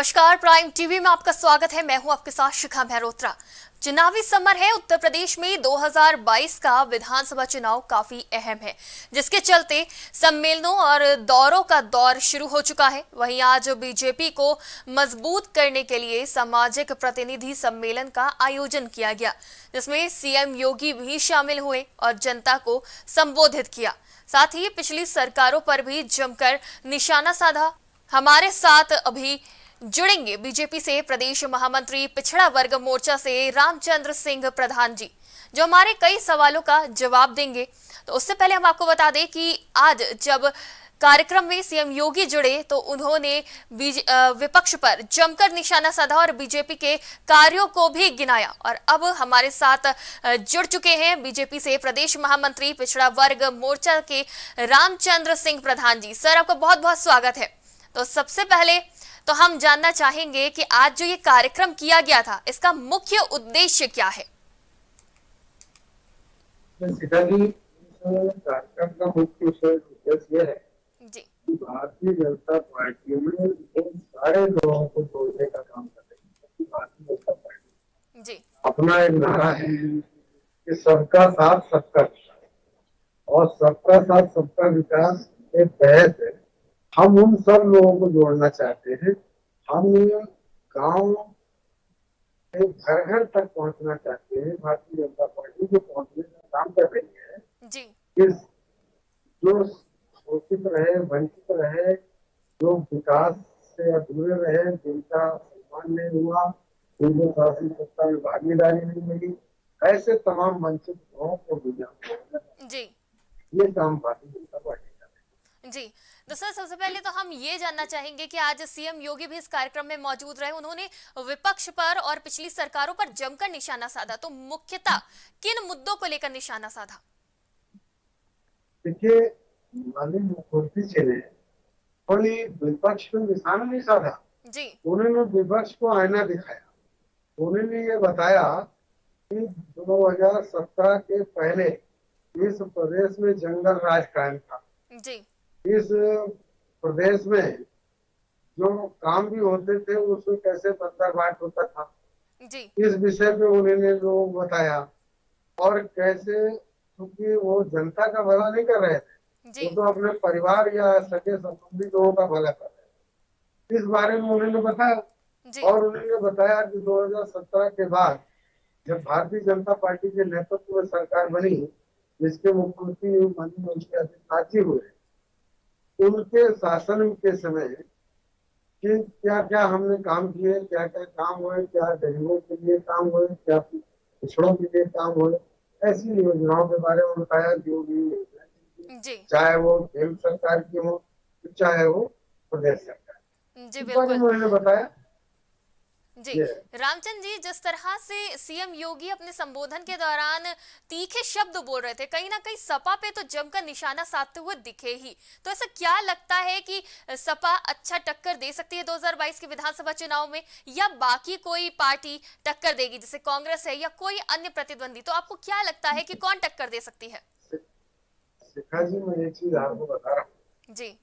नमस्कार, prime TV में आपका स्वागत है। मैं हूं आपके साथ शिखा महरोत्रा। चुनावी समर है। उत्तर प्रदेश में 2022 का विधानसभा चुनाव काफी अहम है, जिसके चलते सम्मेलनों और दौरों का दौर शुरू हो चुका है। वहीं आज बीजेपी को मजबूत करने के लिए सामाजिक प्रतिनिधि सम्मेलन का आयोजन किया गया, जिसमें सीएम योगी भी शामिल हुए और जनता को संबोधित किया। साथ ही पिछली सरकारों पर भी जमकर निशाना साधा। हमारे साथ अभी जुड़ेंगे बीजेपी से प्रदेश महामंत्री पिछड़ा वर्ग मोर्चा से रामचंद्र सिंह प्रधान जी, जो हमारे कई सवालों का जवाब देंगे। तो उससे पहले हम आपको बता दें कि आज जब कार्यक्रम में सीएम योगी जुड़े तो उन्होंने विपक्ष पर जमकर निशाना साधा और बीजेपी के कार्यों को भी गिनाया। और अब हमारे साथ जुड़ चुके हैं बीजेपी से प्रदेश महामंत्री पिछड़ा वर्ग मोर्चा के रामचंद्र सिंह प्रधान जी। सर, आपका बहुत बहुत स्वागत है। तो सबसे पहले तो हम जानना चाहेंगे कि आज जो ये कार्यक्रम किया गया था, इसका मुख्य उद्देश्य क्या है? सीता जी, कार्यक्रम का मुख्य उद्देश्य यह है कि भारतीय जनता पार्टी में इन सारे लोगों को जोड़ने का काम कर रही है। भारतीय जनता पार्टी जी अपना एक नारा है कि सबका साथ सबका विकास, और सबका साथ सबका विकास के तहत हम उन सब लोगों को जोड़ना चाहते हैं। हम गांव से घर घर तक पहुंचना चाहते हैं। भारतीय जनता पार्टी जो पहुंचने का काम कर रही है, इस जो शोषित रहे, वंचित रहे, जो विकास से अधूरे रहे, जिनका सम्मान नहीं हुआ, जिनको शासनिक सत्ता में भागीदारी नहीं मिली, ऐसे तमाम वंचित लोगों को गुजारा, ये काम भारतीय जनता पार्टी जी। तो सर, सबसे पहले तो हम ये जानना चाहेंगे कि आज सीएम योगी भी इस कार्यक्रम में मौजूद रहे। उन्होंने विपक्ष पर और पिछली सरकारों पर जमकर निशाना साधा, तो मुख्यतः किन मुद्दों को लेकर निशाना साधा? देखिए, माननीय मुख्यमंत्री जी ने खाली विपक्ष पर निशाना नहीं साधा जी, उन्होंने विपक्ष को आईना दिखाया। उन्होंने ये बताया कि 2017 के पहले इस प्रदेश में जंगल राज कायम था जी। इस प्रदेश में जो काम भी होते थे उसमें कैसे पत्थरबाट होता था जी, इस विषय पे उन्होंने लोगों को बताया। और कैसे, क्योंकि वो जनता का भला नहीं कर रहे थे जी, वो तो अपने परिवार या सगे संबंधी लोगों का भला कर रहे थे, इस बारे में उन्होंने बताया जी। और उन्होंने बताया कि 2017 के बाद जब भारतीय जनता पार्टी के नेतृत्व में सरकार बनी, जिसके मुख्यमंत्री माननीय योगी आदित्यनाथ जी हुए, उनके शासन के समय कि क्या क्या हमने काम किए, क्या क्या काम हुए, क्या गरीबों के लिए काम हुए, क्या पिछड़ों के लिए काम हुए, ऐसी योजनाओं के बारे में बताया। जो भी, चाहे वो केंद्र सरकार की हो, चाहे वो प्रदेश सरकार जी, बिल्कुल उन्होंने बताया जी। रामचंद्र जी, जिस तरह से सीएम योगी अपने संबोधन के दौरान तीखे शब्द बोल रहे थे, कहीं ना कहीं सपा पे तो जमकर निशाना साधते हुए दिखे ही। तो ऐसा क्या लगता है कि सपा अच्छा टक्कर दे सकती है 2022 के विधानसभा चुनाव में, या बाकी कोई पार्टी टक्कर देगी, जैसे कांग्रेस है या कोई अन्य प्रतिद्वंदी? तो आपको क्या लगता है कि कौन टक्कर दे सकती है? शिखा जी, मैं एक चीज आपको बता रहा हूँ जी,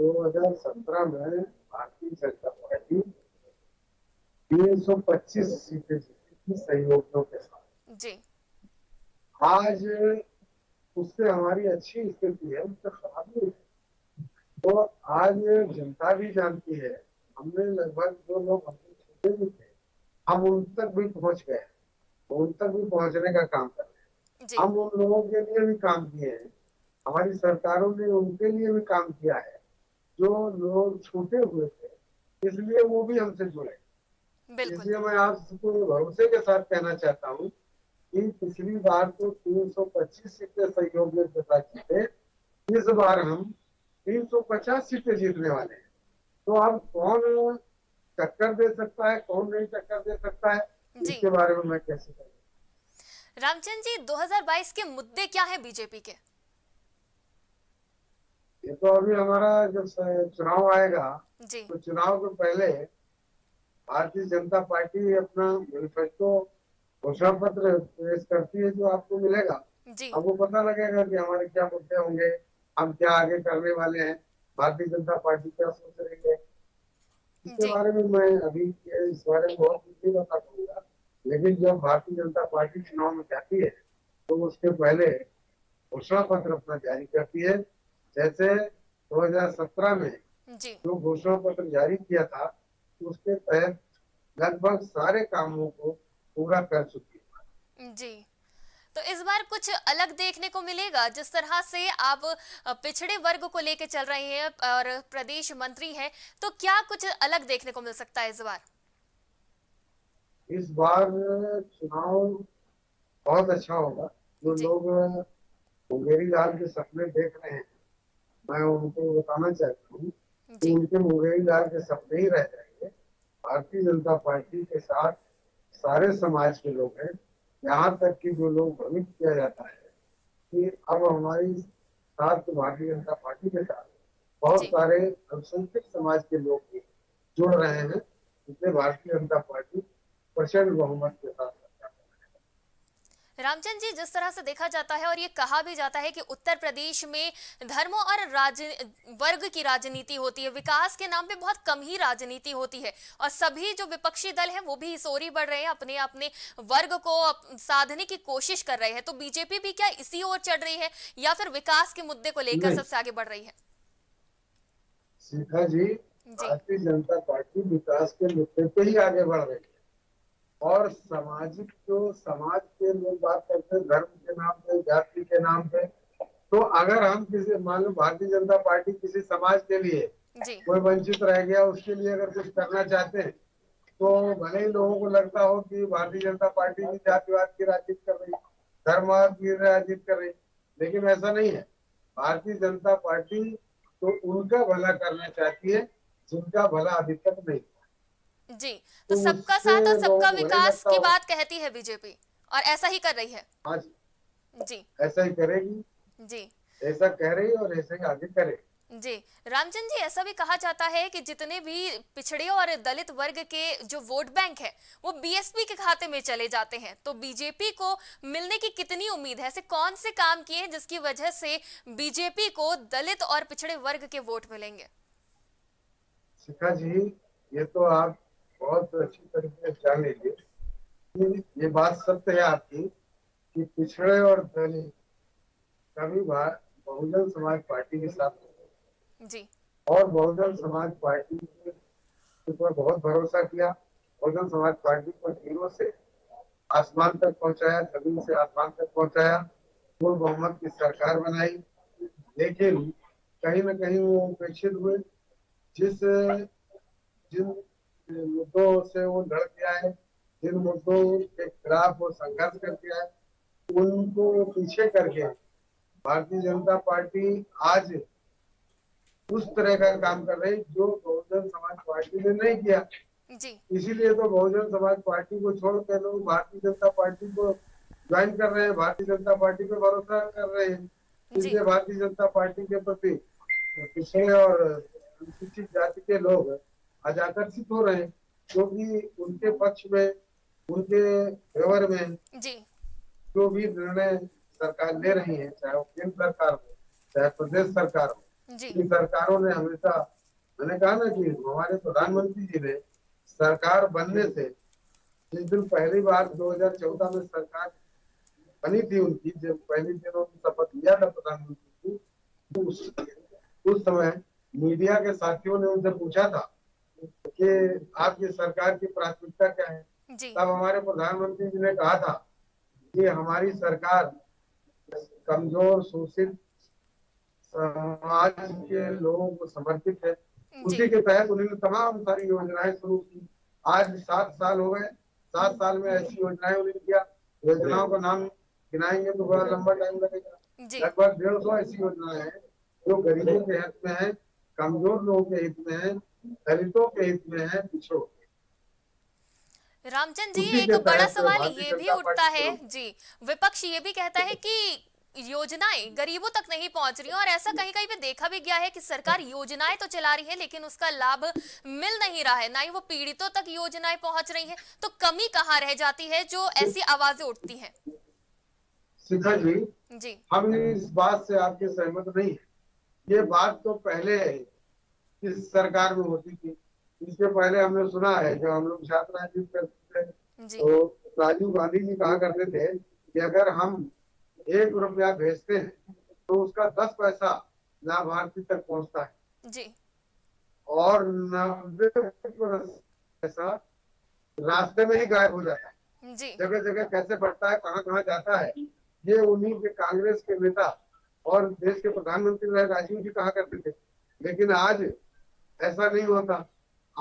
2017 में भारतीय जनता पार्टी 325 सीटें जीती सहयोगियों के साथ जी। आज उससे हमारी अच्छी स्थिति है, उससे खराब नहीं है। तो आज जनता भी जानती है, हमने लगभग जो लोग हमसे छूटे भी थे, हम उन तक भी पहुंच गए, उन तक भी पहुंचने का काम कर रहे हैं। हम उन लोगों के लिए भी काम किए हैं, हमारी सरकारों ने उनके लिए भी काम किया है जो लोग छूटे हुए थे, इसलिए वो भी हमसे जुड़े। इसलिए मैं आपको भरोसे के साथ कहना चाहता हूँ कि पिछली बार तो 325 सीटें सहयोगियों के साथ जीते, इस बार हम 350 सीटें जीतने वाले हैं। तो अब कौन टक्कर दे सकता है, कौन नहीं टक्कर दे सकता है, इसके बारे में मैं कैसे कहूँ। रामचंद्र जी, 2022 के मुद्दे क्या हैं बीजेपी के? ये तो अभी हमारा जब चुनाव आएगा तो चुनाव के पहले भारतीय जनता पार्टी अपना मैनिफेस्टो घोषणा पत्र पेश करती है, जो आपको मिलेगा। आपको पता लगेगा कि हमारे क्या मुद्दे होंगे, हम क्या आगे करने वाले हैं, भारतीय जनता पार्टी क्या सोच रही है। इसके बारे में मैं अभी इस बारे में बहुत नहीं बता पाऊंगा, लेकिन जब भारतीय जनता पार्टी चुनाव में जाती है तो उसके पहले घोषणा पत्र अपना जारी करती है। जैसे 2017 में जो घोषणा पत्र जारी किया था उसके तहत लगभग सारे कामों को पूरा कर चुकी है। जी, तो इस बार कुछ अलग देखने को मिलेगा जिस तरह से आप पिछड़े वर्ग को लेके चल रहे हैं और प्रदेश मंत्री हैं, तो क्या कुछ अलग देखने को मिल सकता है इस बार? इस बार चुनाव बहुत अच्छा होगा। जो लोग मुंगेरी लाल के सपने देख रहे हैं, मैं उनको बताना चाहता हूँ कि उनके मुंगेरी लाल के सपने ही रह जाएंगे। भारतीय जनता पार्टी के साथ सारे समाज के लोग हैं, यहाँ तक कि जो लोग भ्रमित किया जाता है कि अब हमारी साथ भारतीय जनता पार्टी के साथ बहुत सारे अल्पसंख्यक समाज के लोग भी जुड़ रहे हैं, इसलिए भारतीय जनता पार्टी प्रचंड बहुमत के साथ। रामचंद्र जी, जिस तरह से देखा जाता है और ये कहा भी जाता है कि उत्तर प्रदेश में धर्मों और वर्ग की राजनीति होती है, विकास के नाम पे बहुत कम ही राजनीति होती है, और सभी जो विपक्षी दल हैं वो भी सोरी बढ़ रहे हैं, अपने अपने वर्ग को साधने की कोशिश कर रहे हैं। तो बीजेपी भी क्या इसी ओर चढ़ रही है या फिर विकास के मुद्दे को लेकर सबसे आगे बढ़ रही है? शिखा जी, भारतीय जनता पार्टी विकास के मुद्दे पे ही आगे बढ़ रही है और सामाजिक जो समाज के लोग बात करते हैं धर्म के नाम पे, जाति के नाम पे, तो अगर हम किसी, मान लो भारतीय जनता पार्टी किसी समाज के लिए कोई वंचित रह गया उसके लिए अगर कुछ करना चाहते हैं तो भले ही लोगों को लगता हो कि भारतीय जनता पार्टी भी जातिवाद की राजनीति कर रही, धर्मवाद की राजनीति कर रही, लेकिन ऐसा नहीं है। भारतीय जनता पार्टी तो उनका भला करना चाहती है जिनका भला अभी तक नहीं। जी, तो सबका साथ और सबका विकास की बात कहती है बीजेपी और ऐसा ही कर रही है। हाँ जी, ऐसा ही करेगी। जी, ऐसा कह रही और ऐसे ही आगे करेगी। जी रामचंद्र जी, ऐसा भी कहा जाता है कि जितने भी पिछड़े और दलित वर्ग के जो वोट बैंक है वो बीएसपी के खाते में चले जाते हैं, तो बीजेपी को मिलने की कितनी उम्मीद है? ऐसे कौन से काम किए जिसकी वजह से बीजेपी को दलित और पिछड़े वर्ग के वोट मिलेंगे? शिखा जी, ये तो आप बहुत अच्छी तरीके से जान लीजिए। ये बात सत्य है आपकी कि पिछड़े और दलित कभी बहुजन समाज पार्टी के साथ जी, और बहुजन समाज पार्टी पर बहुत भरोसा किया, बहुजन समाज पार्टी को जीरो से आसमान तक पहुंचाया, जमीन से आसमान तक पहुंचाया, पूर्ण बहुमत की सरकार बनाई, लेकिन कहीं ना कहीं वो उपेक्षित हुए। जिन मुद्दों से वो लड़ गया है, जिन मुद्दों के खिलाफ वो संघर्ष कर गया है, उनको पीछे करके भारतीय जनता पार्टी आज उस तरह का काम कर रही जो बहुजन समाज पार्टी ने नहीं किया। इसीलिए तो बहुजन समाज पार्टी को छोड़ के लोग भारतीय जनता पार्टी को ज्वाइन कर रहे हैं, भारतीय जनता पार्टी पर भरोसा कर रहे हैं। इसलिए भारतीय जनता पार्टी के प्रति पिछड़े और अनुसूचित जाति के लोग आज आकर्षित हो रहे हैं, क्योंकि उनके पक्ष में, उनके फेवर में जो भी निर्णय सरकार ले रही है, चाहे वो केंद्र सरकार हो चाहे प्रदेश सरकार हो, इन सरकारों ने हमेशा, मैंने कहा ना कि हमारे प्रधानमंत्री जी ने सरकार बनने से जिस दिन पहली बार 2014 में सरकार बनी थी उनकी, जब पहले दिनों में शपथ लिया था प्रधानमंत्री जी, उस समय मीडिया के साथियों ने उनसे पूछा था कि आपकी सरकार की प्राथमिकता क्या है, तब हमारे प्रधानमंत्री जी ने कहा था कि हमारी सरकार कमजोर शोषित समाज के लोगों को समर्पित है। उसी के तहत उन्होंने तमाम सारी योजनाएं शुरू की। आज 7 साल हो गए, 7 साल में ऐसी योजनाएं उन्होंने किया, योजनाओं का नाम गिनाएंगे तो बड़ा लंबा टाइम लगेगा। लगभग 150 ऐसी योजनाएं हैं जो गरीबों के हित में है, कमजोर लोगों के हित में है, दलितों के हित में है, पिछड़ों। रामचंद्र जी, एक बड़ा सवाल ये भी उठता है जी, विपक्ष ये भी कहता है कि योजनाएं गरीबों तक नहीं पहुंच रही हैं, और ऐसा कहीं कहीं पे देखा भी गया है कि सरकार योजनाएं तो चला रही है लेकिन उसका लाभ मिल नहीं रहा है, ना ही वो पीड़ितों तक योजनाएं पहुंच रही है, तो कमी कहाँ रह जाती है जो ऐसी आवाजें उठती है? शिखा जी, हम इस बात से आपके सहमत नहीं है। ये बात तो पहले किस सरकार में होती थी, इससे पहले हमने सुना है, जो हम लोग छात्र आंदोलन करते थे तो राजीव गांधी जी कहा करते थे कि अगर हम 1 रुपया भेजते हैं तो उसका 10 पैसा लाभार्थी तक पहुंचता है जी। और 90 पैसा रास्ते में ही गायब हो जाता है जी। जगह जगह कैसे बढ़ता है, कहाँ कहाँ जाता है, ये उन्हीं के कांग्रेस के नेता और देश के प्रधानमंत्री राजीव जी कहा करते थे। लेकिन आज ऐसा नहीं होता।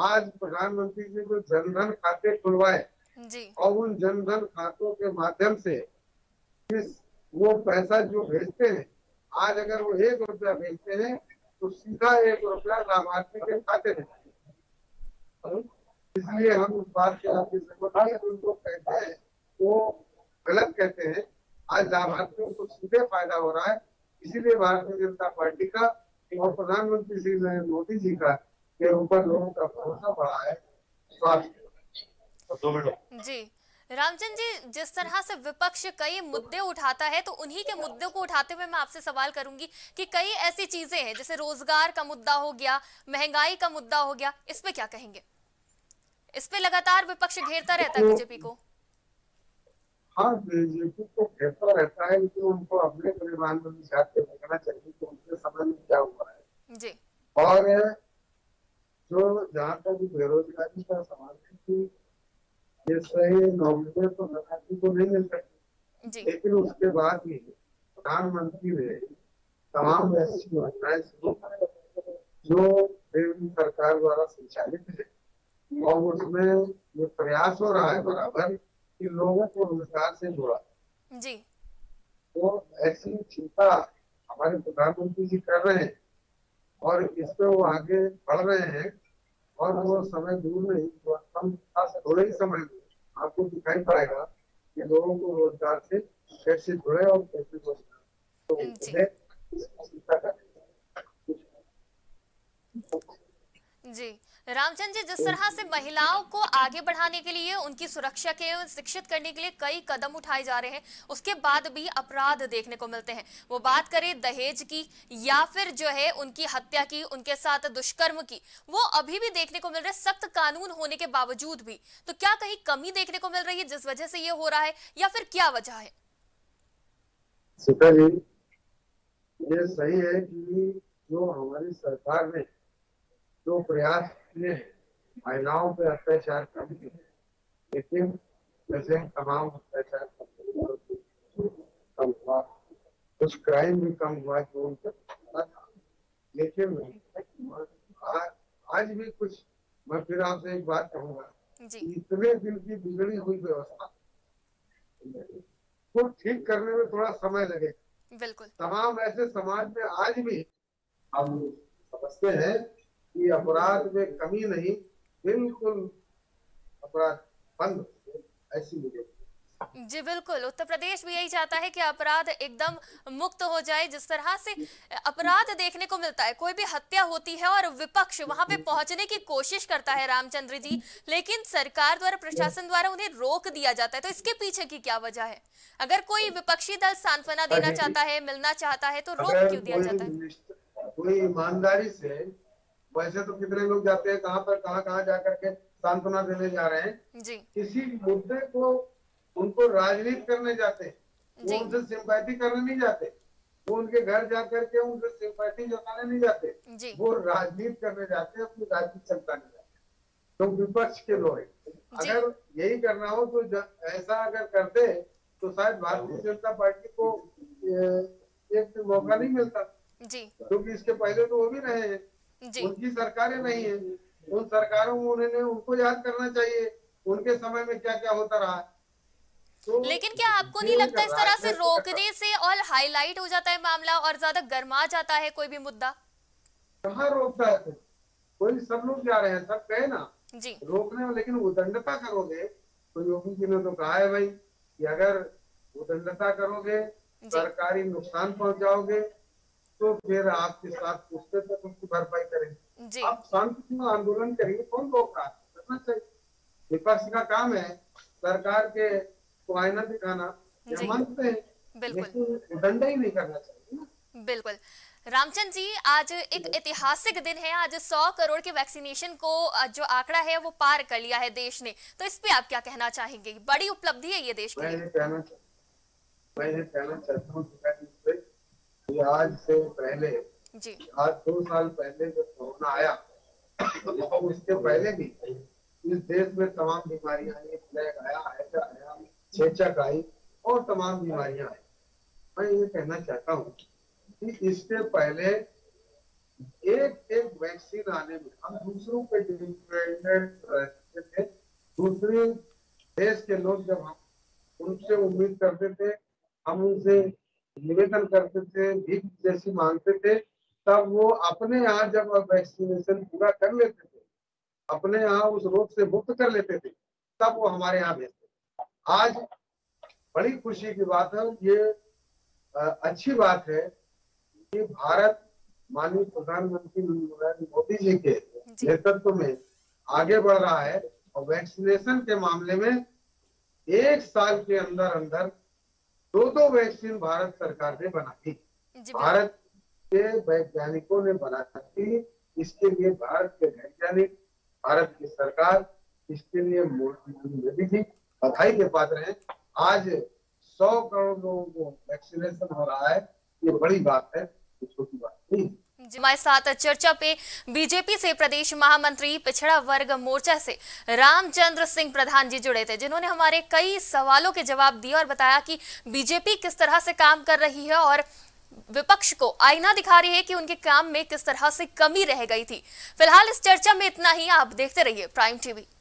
आज प्रधानमंत्री जी को जनधन खाते खुलवाए और उन जनधन खातों के माध्यम से वो पैसा जो भेजते हैं, आज अगर वो 1 रुपया भेजते हैं तो सीधा 1 रुपया लाभार्थी के खाते में। इसलिए हम उस बात के उनको कहते हैं, वो गलत कहते हैं। आज लाभार्थियों को सीधे फायदा हो रहा है। इसीलिए भारतीय जनता पार्टी का और प्रधानमंत्री श्री नरेंद्र मोदी जी का के ऊपर लोगों का भरोसा बढ़ा है। स्वास्थ्य जी, रामचंद्र जी, जिस तरह से विपक्ष कई मुद्दे उठाता है तो उन्हीं के मुद्दों को उठाते हुए मैं आपसे सवाल करूंगी कि कई ऐसी चीजें हैं जैसे रोजगार का मुद्दा हो गया, महंगाई का मुद्दा हो गया, इस पे क्या कहेंगे? इस पे लगातार विपक्ष घेरता रहता है बीजेपी को। हाँ, बीजेपी को घेरता रहता है, लेकिन उनको अपने परिवार में देखना चाहिए कि उनके समय में क्या हुआ है जी। और जो जहाँ तक बेरोजगारी का सवाल है कि ये सही नौकरियां तो लगाती को नहीं मिल सकती, लेकिन उसके बाद ही प्रधानमंत्री ने तमाम ऐसी योजनाएं शुरू की जो केंद्र सरकार द्वारा संचालित है और उसमें ये प्रयास हो रहा है बराबर कि लोगों को रोजगार से जोड़ा जी। तो ऐसी चिंता हमारे प्रधानमंत्री जी कर रहे हैं और इस पे वो आगे बढ़ रहे हैं और वो समय दूर नहीं, थोड़े ही समय आपको दिखाई पड़ेगा कि लोगों को रोजगार से कैसे जुड़े और कैसे रोजगार जी। रामचंद्र जी, जिस तरह से महिलाओं को आगे बढ़ाने के लिए, उनकी सुरक्षा के लिए, शिक्षित करने के लिए कई कदम उठाए जा रहे हैं, उसके बाद भी अपराध देखने को मिलते हैं। वो बात करें दहेज की या फिर जो है उनकी हत्या की, उनके साथ दुष्कर्म की, वो अभी भी देखने को मिल रहा है सख्त कानून होने के बावजूद भी। तो क्या कहीं कमी देखने को मिल रही है जिस वजह से ये हो रहा है, या फिर क्या वजह है? सीता जी, ये सही है कि जो हमारी सरकार ने जो प्रयास महिलाओं पे अत्याचार करते हैं, लेकिन जैसे तमाम अत्याचार कम हुआ, कुछ क्राइम भी कम हुआ जो उनका था, लेकिन आज भी कुछ। मैं फिर आपसे एक बात कहूँगा, इतने दिन की बिगड़ी हुई व्यवस्था को ठीक करने में थोड़ा समय लगेगा। बिल्कुल, तमाम ऐसे समाज में आज भी हम समझते हैं कि अपराध में कमी नहीं, बिल्कुल अपराध बंद, ऐसी मुझे जी। बिल्कुल, उत्तर प्रदेश भी यही चाहता है कि अपराध एकदम मुक्त हो जाए। जिस तरह से अपराध देखने को मिलता है, कोई भी हत्या होती है और विपक्ष वहां पे पहुंचने की कोशिश करता है रामचंद्र जी, लेकिन सरकार द्वारा, प्रशासन द्वारा उन्हें रोक दिया जाता है। तो इसके पीछे की क्या वजह है? अगर कोई विपक्षी दल सांत्वना देना चाहता है, मिलना चाहता है, तो रोक क्यों दिया जाता है? कोई ईमानदारी से, वैसे तो कितने लोग जाते हैं कहाँ पर, कहाँ जाकर के सांत्वना देने जा रहे हैं जी। किसी मुद्दे को उनको राजनीति करने जाते हैं, वो उनसे सिंपैथी करने नहीं जाते, वो उनके घर जाकर के उनसे सिंपैथी जताने नहीं जाते, वो राजनीति करने जाते हैं, अपनी राजनीति चमकाने जाते हैं। तो विपक्ष के लोग अगर यही करना हो तो ऐसा अगर करते तो शायद भारतीय जनता पार्टी को एक मौका नहीं मिलता, क्योंकि इसके पहले तो वो भी रहे हैं, उनकी सरकारें नहीं है। उन सरकारों में उन्होंने, उनको याद करना चाहिए उनके समय में क्या क्या होता रहा। तो लेकिन क्या आपको नहीं लगता इस तरह से रोकने से और हाईलाइट हो जाता है मामला और ज्यादा गर्मा जाता है कोई भी मुद्दा? कहाँ रोकता है कोई, सब लोग जा रहे हैं, सब कहे ना जी रोकने में, लेकिन उदंडता करोगे तो योगी जी ने तो कहा है भाई कि अगर उदंडता करोगे, सरकारी नुकसान पहुँचाओगे तो फिर आपके साथ पूछते तक उनकी भरपाई करेंगे। आप शांति आंदोलन करेंगे, कौन रोक रहा है? करना चाहिए, विपक्ष का काम है सरकार के को आईना दिखाना, मानते हैं, लेकिन दंड ही नहीं करना चाहिए। बिल्कुल, रामचंद्र जी, आज एक ऐतिहासिक दिन है। आज 100 करोड़ के वैक्सीनेशन को जो आंकड़ा है वो पार कर लिया है देश ने, तो इस पे आप क्या कहना चाहेंगे? बड़ी उपलब्धि है ये देश के लिए। मैं कहना चाहता हूँ कि आज से पहले जी, आज 2 साल पहले जब कोरोना आया तो उसके पहले भी इस देश में तमाम बीमारियां आई, प्लेग आया, हैजा आया, चेचक आई और तमाम बीमारियां आई। मैं ये कहना चाहता हूँ इससे पहले एक वैक्सीन आने में हम दूसरों पे डिपेंडेंट रहते थे। दूसरे देश के लोग जब हम उनसे उम्मीद करते थे, हम उनसे निवेदन करते थे, भीख जैसी मांगते थे, तब वो अपने यहाँ जब वैक्सीनेशन पूरा कर लेते थे, अपने यहाँ उस रोग से मुक्त कर लेते थे, तब वो हमारे यहाँ भेजते। आज बड़ी खुशी की बात है, ये अच्छी बात है कि भारत माननीय प्रधानमंत्री नरेंद्र मोदी जी के नेतृत्व में आगे बढ़ रहा है और वैक्सीनेशन के मामले में 1 साल के अंदर अंदर 2-2 वैक्सीन भारत सरकार ने बनाई, भारत के वैज्ञानिकों ने बनाई। इसके लिए भारत के वैज्ञानिक, भारत की सरकार, इसके लिए मोदी जी बधाई के पात्र हैं। आज 100 करोड़ लोगों को वैक्सीनेशन हो रहा है, ये बड़ी बात है, छोटी बात नहीं। हमारे साथ चर्चा पे बीजेपी से प्रदेश महामंत्री पिछड़ा वर्ग मोर्चा से रामचंद्र सिंह प्रधान जी जुड़े थे, जिन्होंने हमारे कई सवालों के जवाब दिए और बताया कि बीजेपी किस तरह से काम कर रही है और विपक्ष को आईना दिखा रही है कि उनके काम में किस तरह से कमी रह गई थी। फिलहाल इस चर्चा में इतना ही। आप देखते रहिए प्राइम टीवी।